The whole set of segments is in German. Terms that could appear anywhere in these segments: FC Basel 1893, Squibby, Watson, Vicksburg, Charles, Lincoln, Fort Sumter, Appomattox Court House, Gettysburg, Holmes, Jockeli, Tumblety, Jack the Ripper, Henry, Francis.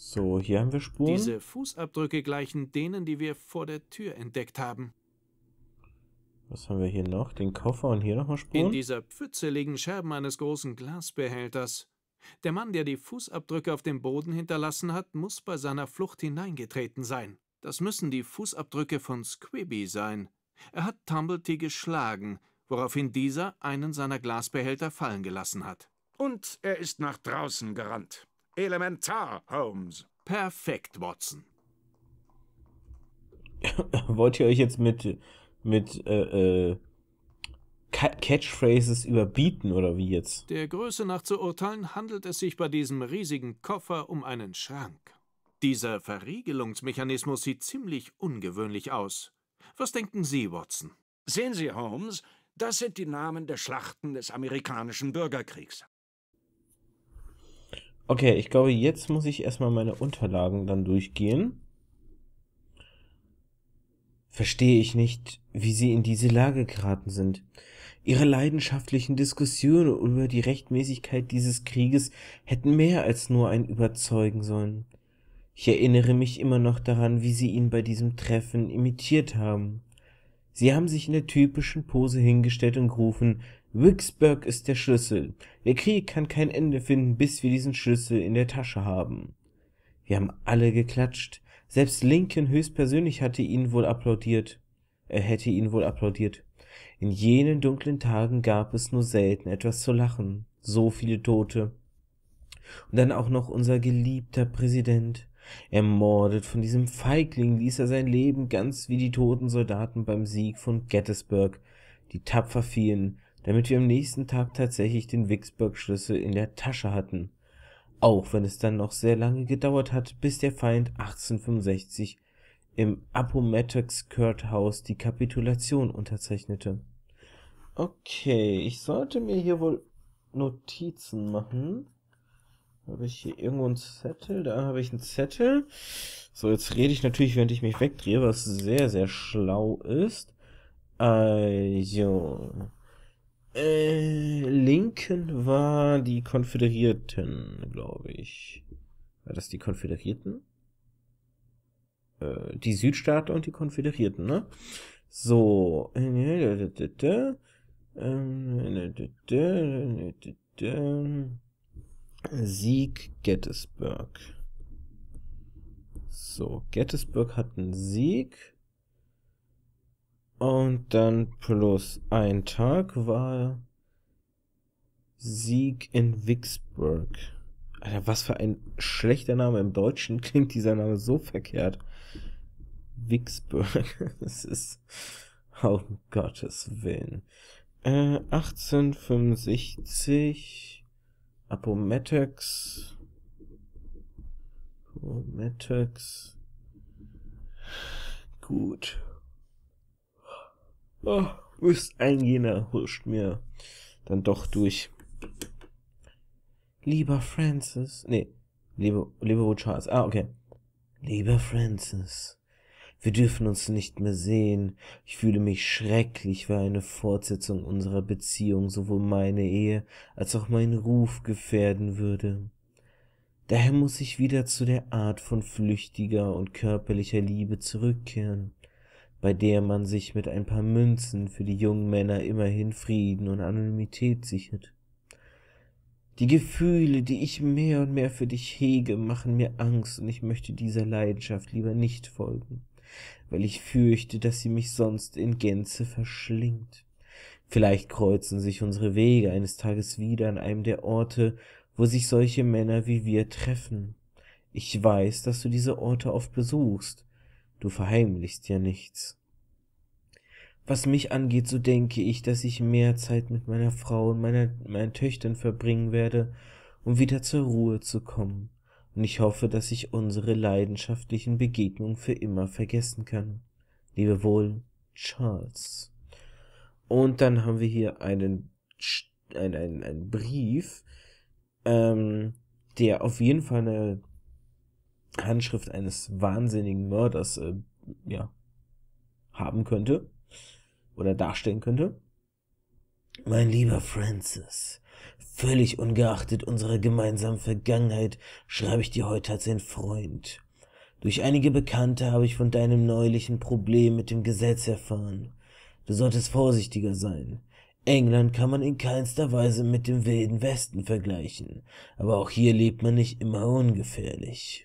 So, hier haben wir Spuren. Diese Fußabdrücke gleichen denen, die wir vor der Tür entdeckt haben. Was haben wir hier noch? Den Koffer und hier nochmal Spuren? In dieser Pfütze liegen Scherben eines großen Glasbehälters. Der Mann, der die Fußabdrücke auf dem Boden hinterlassen hat, muss bei seiner Flucht hineingetreten sein. Das müssen die Fußabdrücke von Squibby sein. Er hat Tumblety geschlagen, woraufhin dieser einen seiner Glasbehälter fallen gelassen hat. Und er ist nach draußen gerannt. Elementar, Holmes. Perfekt, Watson. Wollt ihr euch jetzt mit Catchphrases überbieten, oder wie jetzt? Der Größe nach zu urteilen, handelt es sich bei diesem riesigen Koffer um einen Schrank. Dieser Verriegelungsmechanismus sieht ziemlich ungewöhnlich aus. Was denken Sie, Watson? Sehen Sie, Holmes, das sind die Namen der Schlachten des amerikanischen Bürgerkriegs. Okay, ich glaube, jetzt muss ich erstmal meine Unterlagen dann durchgehen. Verstehe ich nicht, wie sie in diese Lage geraten sind. Ihre leidenschaftlichen Diskussionen über die Rechtmäßigkeit dieses Krieges hätten mehr als nur ein überzeugen sollen. Ich erinnere mich immer noch daran, wie sie ihn bei diesem Treffen imitiert haben. Sie haben sich in der typischen Pose hingestellt und gerufen, Vicksburg ist der Schlüssel. Der Krieg kann kein Ende finden, bis wir diesen Schlüssel in der Tasche haben. Wir haben alle geklatscht. Selbst Lincoln höchstpersönlich hätte ihn wohl applaudiert. In jenen dunklen Tagen gab es nur selten etwas zu lachen. So viele Tote. Und dann auch noch unser geliebter Präsident. Ermordet von diesem Feigling ließ er sein Leben, ganz wie die toten Soldaten beim Sieg von Gettysburg, die tapfer fielen, damit wir am nächsten Tag tatsächlich den Vicksburg-Schlüssel in der Tasche hatten. Auch wenn es dann noch sehr lange gedauert hat, bis der Feind 1865 im Appomattox Court House die Kapitulation unterzeichnete. Okay, ich sollte mir hier wohl Notizen machen. Habe ich hier irgendwo einen Zettel? Da habe ich einen Zettel. So, jetzt rede ich natürlich, während ich mich wegdrehe, was sehr, sehr schlau ist. Also... Lincoln war die Konföderierten, glaube ich. War das die Konföderierten? Die Südstaaten und die Konföderierten, ne? So. Sieg Gettysburg. So, Gettysburg hat einen Sieg. Und dann plus ein Tag war Sieg in Vicksburg. Alter, was für ein schlechter Name. Im Deutschen klingt dieser Name so verkehrt. Vicksburg. Das ist... Oh, um Gottes Willen. 1865. Appomattox. Gut. Oh, ist ein jener, huscht mir dann doch durch. Lieber Francis, lieber Charles, okay. Lieber Francis, wir dürfen uns nicht mehr sehen. Ich fühle mich schrecklich, weil eine Fortsetzung unserer Beziehung sowohl meine Ehe als auch meinen Ruf gefährden würde. Daher muss ich wieder zu der Art von flüchtiger und körperlicher Liebe zurückkehren, bei der man sich mit ein paar Münzen für die jungen Männer immerhin Frieden und Anonymität sichert. Die Gefühle, die ich mehr und mehr für dich hege, machen mir Angst, und ich möchte dieser Leidenschaft lieber nicht folgen, weil ich fürchte, dass sie mich sonst in Gänze verschlingt. Vielleicht kreuzen sich unsere Wege eines Tages wieder an einem der Orte, wo sich solche Männer wie wir treffen. Ich weiß, dass du diese Orte oft besuchst. Du verheimlichst ja nichts. Was mich angeht, so denke ich, dass ich mehr Zeit mit meiner Frau und meinen Töchtern verbringen werde, um wieder zur Ruhe zu kommen. Und ich hoffe, dass ich unsere leidenschaftlichen Begegnungen für immer vergessen kann. Lebewohl, Charles. Und dann haben wir hier einen Brief, der auf jeden Fall eine Handschrift eines wahnsinnigen Mörders haben könnte oder darstellen könnte. Mein lieber Francis, Völlig ungeachtet unserer gemeinsamen Vergangenheit schreibe ich dir heute als ein Freund. Durch einige Bekannte habe ich von deinem neulichen Problem mit dem Gesetz erfahren. Du solltest vorsichtiger sein. England kann man in keinster Weise mit dem Wilden Westen vergleichen, aber auch hier lebt man nicht immer ungefährlich.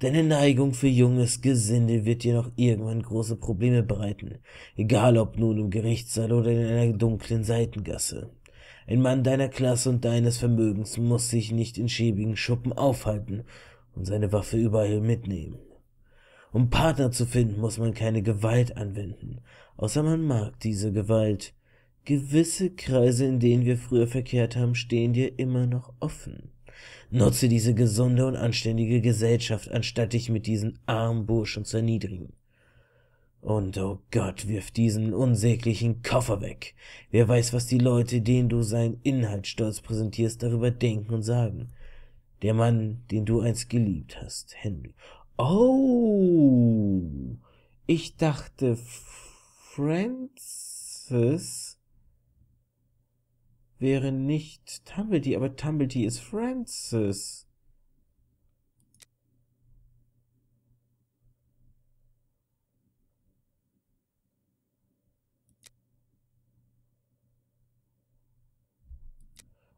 Deine Neigung für junges Gesinde wird dir noch irgendwann große Probleme bereiten, egal ob nun im Gerichtssaal oder in einer dunklen Seitengasse. Ein Mann deiner Klasse und deines Vermögens muss sich nicht in schäbigen Schuppen aufhalten und seine Waffe überall mitnehmen. Um Partner zu finden, muss man keine Gewalt anwenden, außer man mag diese Gewalt. Gewisse Kreise, in denen wir früher verkehrt haben, stehen dir immer noch offen. Nutze diese gesunde und anständige Gesellschaft, anstatt dich mit diesen armen Burschen zu erniedrigen. Und, oh Gott, wirf diesen unsäglichen Koffer weg. Wer weiß, was die Leute, denen du seinen Inhalt stolz präsentierst, darüber denken und sagen. Der Mann, den du einst geliebt hast, Henry. Oh, ich dachte, Francis wäre nicht Tumblety, aber Tumblety ist Francis.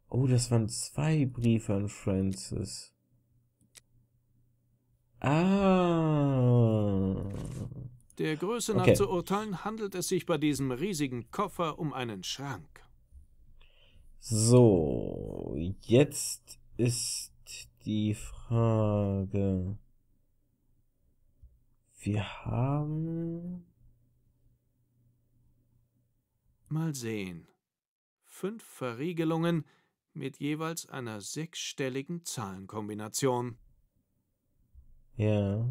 Oh, das waren zwei Briefe an Francis. Ah. Der Größe nach zu urteilen, handelt es sich bei diesem riesigen Koffer um einen Schrank. So, jetzt ist die Frage. Wir haben... Mal sehen. 5 Verriegelungen mit jeweils einer 6-stelligen Zahlenkombination. Ja.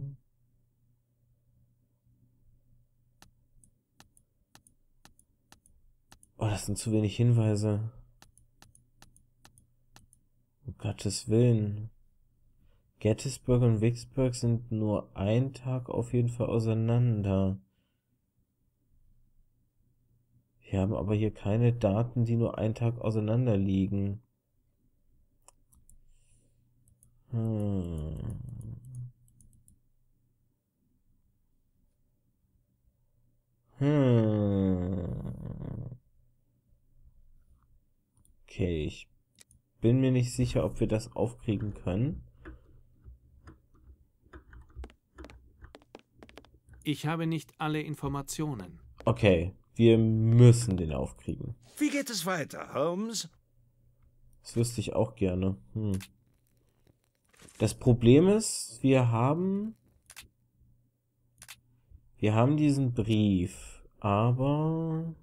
Oh, das sind zu wenig Hinweise. Um Gottes Willen. Gettysburg und Vicksburg sind nur einen Tag auf jeden Fall auseinander. Wir haben aber hier keine Daten, die nur einen Tag auseinander liegen. Okay, ich bin mir nicht sicher, ob wir das aufkriegen können. Ich habe nicht alle Informationen. Okay, wir müssen den aufkriegen. Wie geht es weiter, Holmes? Das wüsste ich auch gerne. Das Problem ist, wir haben diesen Brief, aber...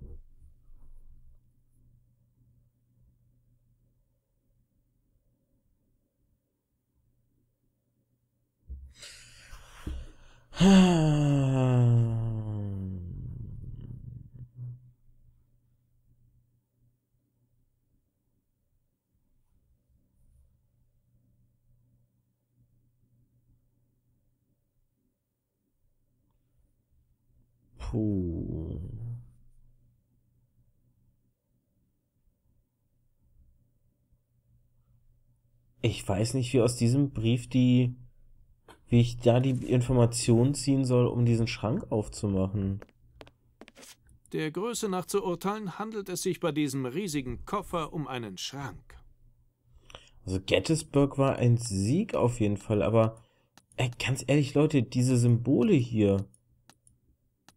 Puh. Ich weiß nicht, wie aus diesem Brief wie ich da die Information ziehen soll, um diesen Schrank aufzumachen. Der Größe nach zu urteilen, handelt es sich bei diesem riesigen Koffer um einen Schrank. Also Gettysburg war ein Sieg auf jeden Fall, aber ganz ehrlich, Leute, diese Symbole hier,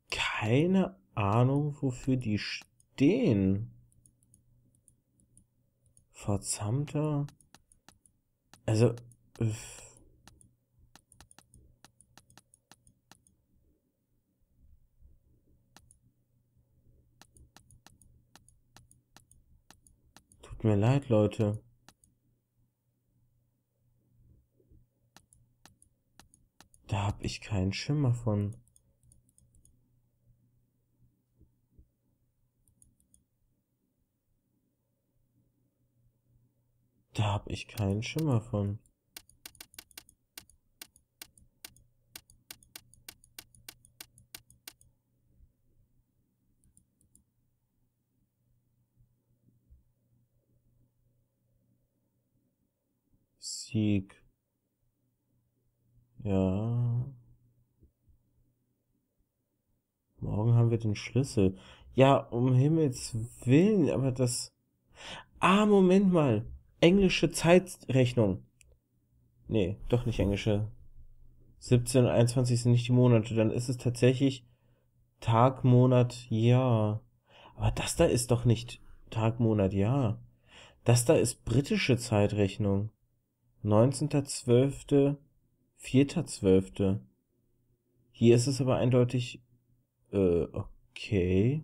keine Ahnung, wofür die stehen. Fort Sumter. Also... Tut mir leid, Leute. Da habe ich keinen Schimmer von. Da habe ich keinen Schimmer von. Sieg. Ja. Morgen haben wir den Schlüssel. Ja, um Himmels Willen, aber das... Ah, Moment mal. Englische Zeitrechnung. Nee, doch nicht englische. 17 und 21 sind nicht die Monate. Dann ist es tatsächlich Tag, Monat, Jahr. Aber das da ist doch nicht Tag, Monat, Jahr. Das da ist britische Zeitrechnung. 19.12., 4.12. Hier ist es aber eindeutig... okay.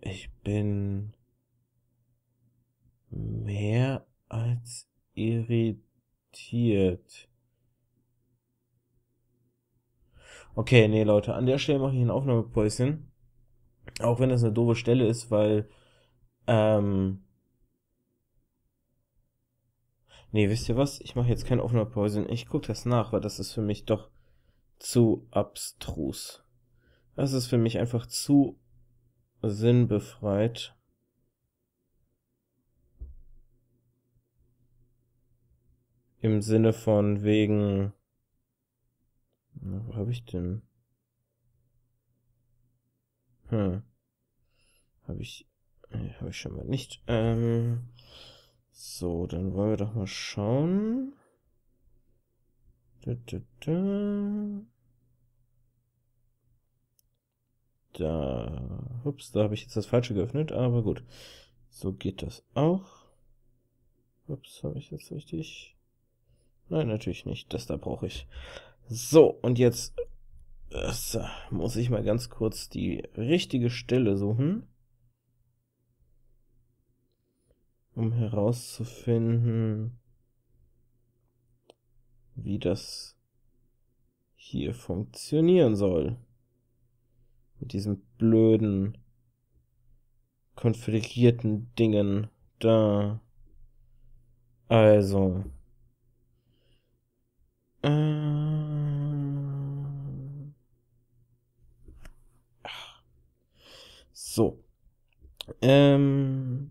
Ich bin mehr als irritiert. Okay, nee, Leute, an der Stelle mache ich ein Aufnahmepäuschen. Auch wenn das eine doofe Stelle ist, weil, nee, wisst ihr was? Ich mache jetzt keine Aufnahmepäuschen. Ich gucke das nach, weil das ist für mich doch zu abstrus. Das ist für mich einfach zu sinnbefreit. Im Sinne von wegen... Wo habe ich denn? Habe ich schon mal nicht. So, dann wollen wir doch mal schauen. Da. Ups, da habe ich jetzt das Falsche geöffnet, aber gut. So geht das auch. Ups, habe ich jetzt richtig? Nein, natürlich nicht. Das da brauche ich. So, und jetzt muss ich mal ganz kurz die richtige Stelle suchen, um herauszufinden, wie das hier funktionieren soll. Mit diesen blöden, konfigurierten Dingen da. Also. So. Die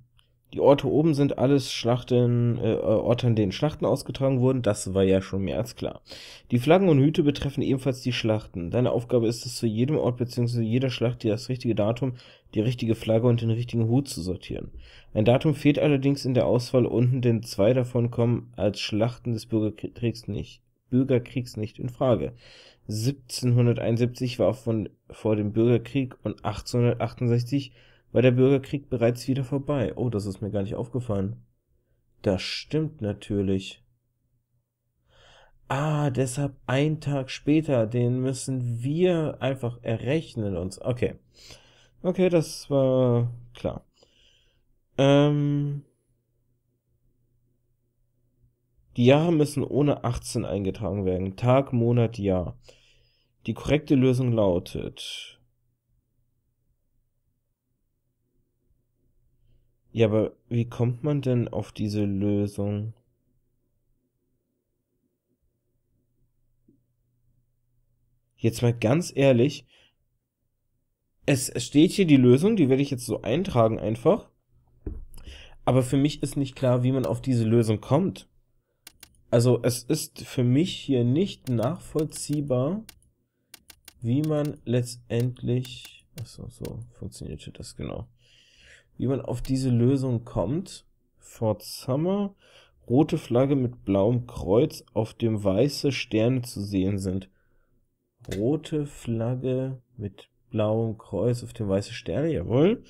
Orte oben sind alles Schlachten, Orte, an denen Schlachten ausgetragen wurden. Das war ja schon mehr als klar. Die Flaggen und Hüte betreffen ebenfalls die Schlachten. Deine Aufgabe ist es, zu jedem Ort bzw. jeder Schlacht dir das richtige Datum, die richtige Flagge und den richtigen Hut zu sortieren. Ein Datum fehlt allerdings in der Auswahl unten, denn zwei davon kommen als Schlachten des Bürgerkriegs nicht in Frage. 1771 war vor dem Bürgerkrieg und 1868 war der Bürgerkrieg bereits wieder vorbei. Oh, das ist mir gar nicht aufgefallen. Das stimmt natürlich. Ah, deshalb einen Tag später, den müssen wir einfach errechnen uns. Okay. Okay, das war klar. Die Jahre müssen ohne 18 eingetragen werden. Tag, Monat, Jahr. Die korrekte Lösung lautet... Ja, aber wie kommt man denn auf diese Lösung? Jetzt mal ganz ehrlich, es steht hier die Lösung, die werde ich jetzt so eintragen einfach. Aber für mich ist nicht klar, wie man auf diese Lösung kommt. Also es ist für mich hier nicht nachvollziehbar, wie man letztendlich... Achso, so funktionierte das genau. Wie man auf diese Lösung kommt. Fort Sumter, rote Flagge mit blauem Kreuz, auf dem weiße Sterne zu sehen sind. Rote Flagge mit blauem Kreuz, auf dem weiße Sterne, jawohl.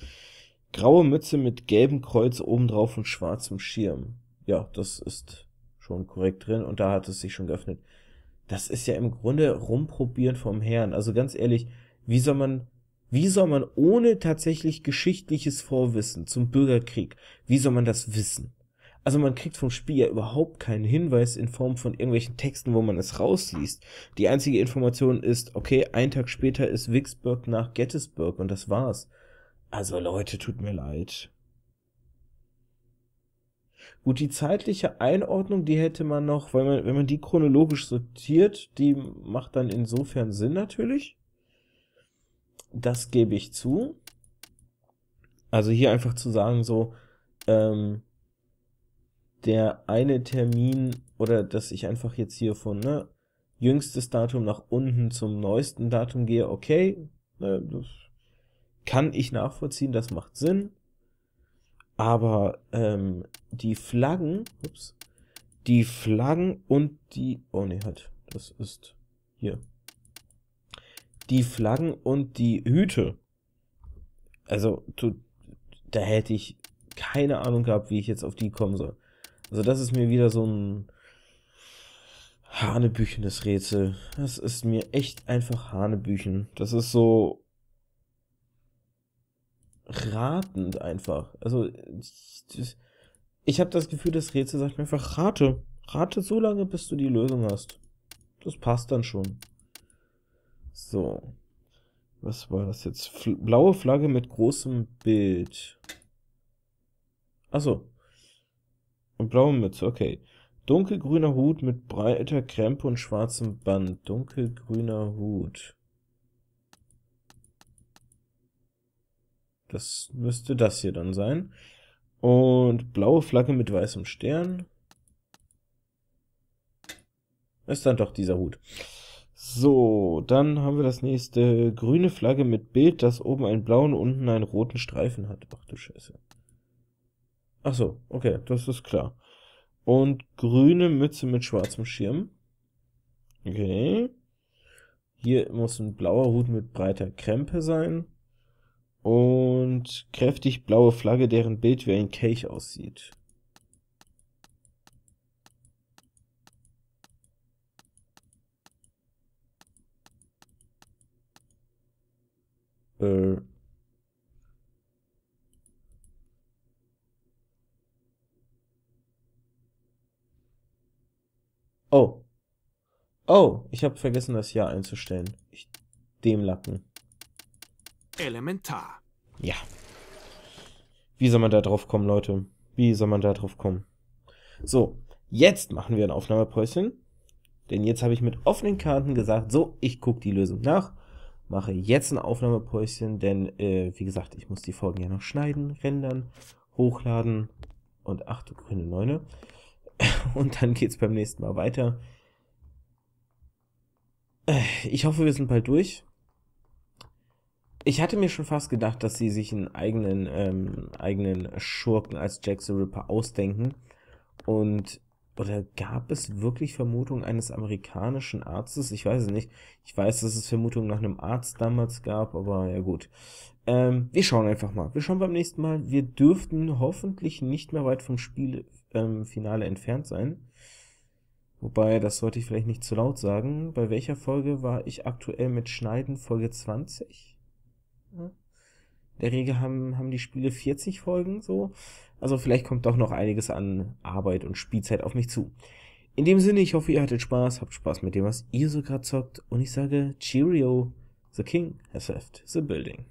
Graue Mütze mit gelbem Kreuz obendrauf und schwarzem Schirm. Ja, das ist schon korrekt drin und da hat es sich schon geöffnet. Das ist ja im Grunde rumprobieren vom Herrn. Also ganz ehrlich, wie soll man ohne tatsächlich geschichtliches Vorwissen zum Bürgerkrieg, wie soll man das wissen? Also man kriegt vom Spiel ja überhaupt keinen Hinweis in Form von irgendwelchen Texten, wo man es rausliest. Die einzige Information ist, okay, einen Tag später ist Vicksburg nach Gettysburg und das war's. Also Leute, tut mir leid. Gut, die zeitliche Einordnung, die hätte man noch, weil man, wenn man die chronologisch sortiert, die macht dann insofern Sinn natürlich. Das gebe ich zu. Also hier einfach zu sagen, so, der eine Termin, oder dass ich einfach jetzt hier von jüngstes Datum nach unten zum neuesten Datum gehe, okay, das kann ich nachvollziehen, das macht Sinn. Aber die Flaggen, ups, die Flaggen und die, oh ne, halt, das ist hier. Die Flaggen und die Hüte. Also, da hätte ich keine Ahnung gehabt, wie ich jetzt auf die kommen soll. Also das ist mir wieder so ein hanebüchenes Rätsel. Das ist mir echt einfach hanebüchen. Das ist so ratend einfach. Also ich habe das Gefühl, das Rätsel sagt mir einfach, rate. Rate so lange, bis du die Lösung hast. Das passt dann schon. So. Was war das jetzt? Blaue Flagge mit großem Bild. Achso. Und blaue Mütze, okay. Dunkelgrüner Hut mit breiter Krempe und schwarzem Band. Dunkelgrüner Hut. Das müsste das hier dann sein. Und blaue Flagge mit weißem Stern. Ist dann doch dieser Hut. So, dann haben wir das nächste. Grüne Flagge mit Bild, das oben einen blauen, unten einen roten Streifen hat. Ach du Scheiße. Ach so, okay, das ist klar. Und grüne Mütze mit schwarzem Schirm. Okay. Hier muss ein blauer Hut mit breiter Krempe sein. Und kräftig blaue Flagge, deren Bild wie ein Kelch aussieht. Oh. Oh, ich habe vergessen, das Jahr einzustellen. Dem Lappen. Elementar. Ja. Wie soll man da drauf kommen, Leute? Wie soll man da drauf kommen? So, jetzt machen wir ein Aufnahmepäuschen. Denn jetzt habe ich mit offenen Karten gesagt, so, ich gucke die Lösung nach. Mache jetzt ein Aufnahmepäuschen, denn, wie gesagt, ich muss die Folgen ja noch schneiden, rendern, hochladen und ach du grüne Neune. Und dann geht's beim nächsten Mal weiter. Ich hoffe, wir sind bald durch. Ich hatte mir schon fast gedacht, dass sie sich einen eigenen Schurken als Jack the Ripper ausdenken. Und, oder gab es wirklich Vermutungen eines amerikanischen Arztes? Ich weiß es nicht. Ich weiß, dass es Vermutungen nach einem Arzt damals gab, aber ja gut. Wir schauen einfach mal. Wir schauen beim nächsten Mal. Wir dürften hoffentlich nicht mehr weit vom Finale entfernt sein. Wobei, das sollte ich vielleicht nicht zu laut sagen. Bei welcher Folge war ich aktuell mit Schneiden? Folge 20? In der Regel haben die Spiele 40 Folgen, so. Also vielleicht kommt doch noch einiges an Arbeit und Spielzeit auf mich zu. In dem Sinne, ich hoffe, ihr hattet Spaß, habt Spaß mit dem, was ihr so gerade zockt. Und ich sage, Cheerio, the king has left the building.